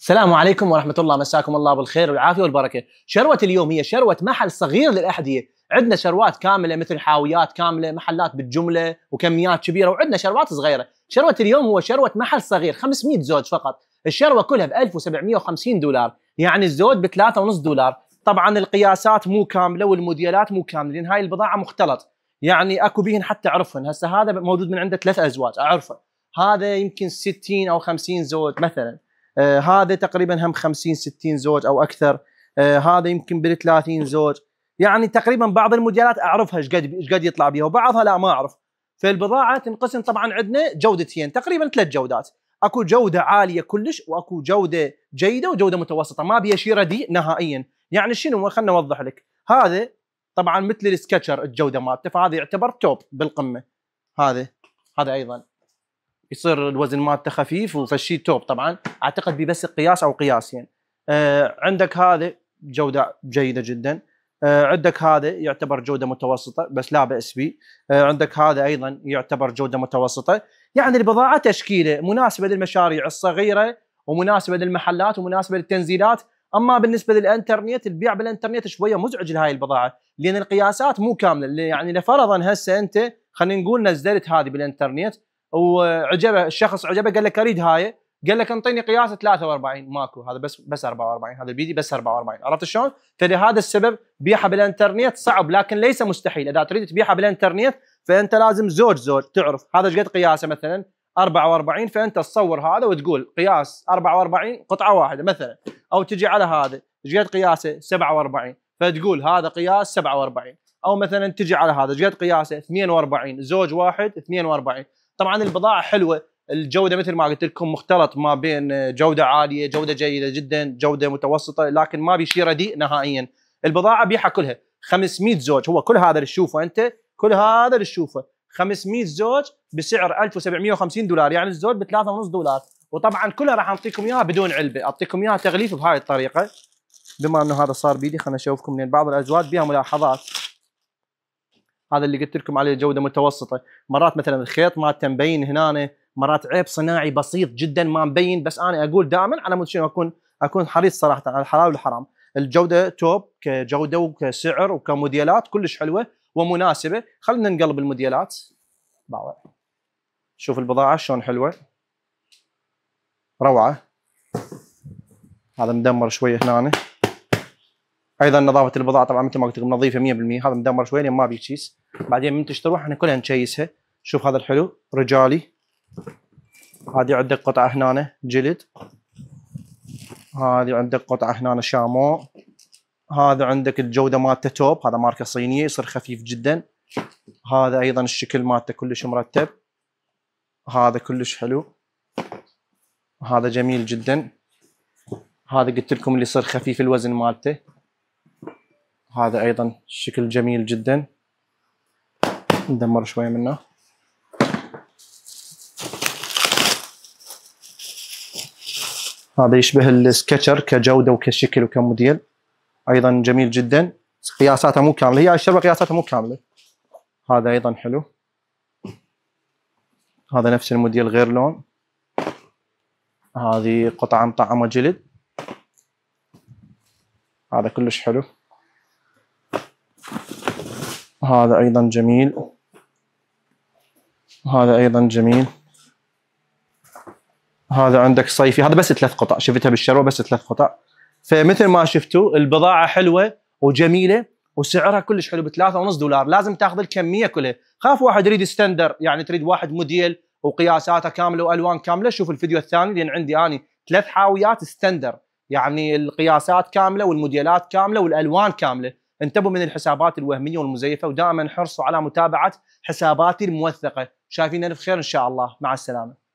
السلام عليكم ورحمة الله، مساكم الله بالخير والعافية والبركة. شروة اليوم هي شروة محل صغير للأحذية. عندنا شروات كاملة مثل حاويات كاملة، محلات بالجملة وكميات كبيرة، وعندنا شروات صغيرة. شروة اليوم هو شروة محل صغير 500 زوج فقط. الشروة كلها ب 1750 دولار، يعني الزوج ب 3.5 دولار. طبعا القياسات مو كاملة والموديلات مو كاملة لأن هاي البضاعة مختلط، يعني اكو بهن حتى اعرفهن. هسه هذا موجود من عنده 3 ازواج، اعرفه هذا يمكن 60 او 50 زوج مثلا، هذا تقريبا هم 50 60 زوج او اكثر، هذا يمكن بال 30 زوج، يعني تقريبا بعض الموديلات اعرفها ايش قد يطلع بيها، وبعضها لا ما اعرف. فالبضاعه تنقسم طبعا عندنا جودتين، تقريبا 3 جودات، اكو جوده عاليه كلش، واكو جوده جيده، وجوده متوسطه، ما بيها شيء رديء نهائيا. يعني شنو؟ خلنا اوضح لك. هذا طبعا مثل السكتشر الجوده مالته، فهذا يعتبر توب بالقمه. هذا ايضا يصير الوزن مالته خفيف وفشي توب. طبعا اعتقد ببس قياس او قياسين. عندك هذا جوده جيده جدا، عندك هذا يعتبر جوده متوسطه بس لا باس به، عندك هذا ايضا يعتبر جوده متوسطه. يعني البضاعه تشكيله مناسبه للمشاريع الصغيره، ومناسبه للمحلات، ومناسبه للتنزيلات. اما بالنسبه للانترنت، البيع بالانترنت شويه مزعج لهاي البضاعه لان القياسات مو كامله. يعني لفرضا هسه انت خلينا نقول نزلت هذه بالانترنت وعجبه الشخص، عجبه قال لك اريد هاي، قال لك انطيني قياس 43، ماكو، هذا بس 44، هذا البيدي بس 44. عرفت شلون؟ فلهذا السبب بيعها بالانترنت صعب، لكن ليس مستحيل. اذا تريد تبيعها بالانترنت فانت لازم زوج تعرف هذا ايش قد قياسه، مثلا 44، فانت تصور هذا وتقول قياس 44 قطعه واحده مثلا، او تجي على هذا ايش قد قياسه 47 فتقول هذا قياس 47، او مثلا تجي على هذا ايش قد قياسه 42، زوج واحد 42. طبعا البضاعه حلوه، الجوده مثل ما قلت لكم مختلط ما بين جوده عاليه، جوده جيده جدا، جوده متوسطه، لكن ما بشيء رديء نهائيا. البضاعه بيعها كلها 500 زوج، هو كل هذا اللي تشوفه انت، كل هذا اللي تشوفه 500 زوج بسعر 1750 دولار، يعني الزوج ب 3.5 دولار. وطبعا كلها راح اعطيكم اياها بدون علبه، اعطيكم اياها تغليف بهاي الطريقه. بما انه هذا صار بيدي خليني اشوفكم، لان بعض الازواج بها ملاحظات. هذا اللي قلت لكم عليه جوده متوسطه، مرات مثلا الخيط مالته مبين هنا، مرات عيب صناعي بسيط جدا ما مبين، بس انا اقول دائما على مود شنو اكون حريص صراحه على الحلال والحرام. الجوده توب كجوده وكسعر وكموديلات كلش حلوه ومناسبه. خلينا نقلب الموديلات، شوف البضاعه شلون حلوه روعه. هذا مدمر شويه هنا، ايضا نظافه البضاعه طبعا مثل ما قلت لكم نظيفه 100%. هذا مدمر شويه لان ما بيه تشيس، بعدين من تشتروها احنا كلها نشيسها. شوف هذا الحلو رجالي، هذه عندك قطعه هنا جلد، هذه عندك قطعه هنا شامو، هذا عندك الجوده مالته توب، هذا ماركه صينيه يصير خفيف جدا. هذا ايضا الشكل مالته كلش مرتب، هذا كلش حلو، هذا جميل جدا. هذا قلت لكم اللي يصير خفيف الوزن مالته، هذا ايضا شكل جميل جدا، ندمر شويه منه. هذا يشبه السكتشر كجوده وكشكل وكموديل، ايضا جميل جدا. قياساتها مو كامله، هي الشربه قياساتها مو كامله. هذا ايضا حلو، هذا نفس الموديل غير لون. هذه قطعه مطعمه جلد، هذا كلش حلو، هذا ايضا جميل، هذا ايضا جميل. هذا عندك صيفي، هذا بس 3 قطع، شفتها بالشروه بس 3 قطع. فمثل ما شفتوا البضاعه حلوه وجميله وسعرها كلش حلو ب 3.5 دولار. لازم تاخذ الكميه كلها، خاف واحد يريد ستاندر، يعني تريد واحد موديل وقياساته كامله والوان كامله، شوف الفيديو الثاني لان عندي اني 3 حاويات ستاندر، يعني القياسات كامله والموديلات كامله والالوان كامله. انتبهوا من الحسابات الوهميه والمزيفه، ودائما حرصوا على متابعه حساباتي الموثقه. شايفين الف خير ان شاء الله، مع السلامه.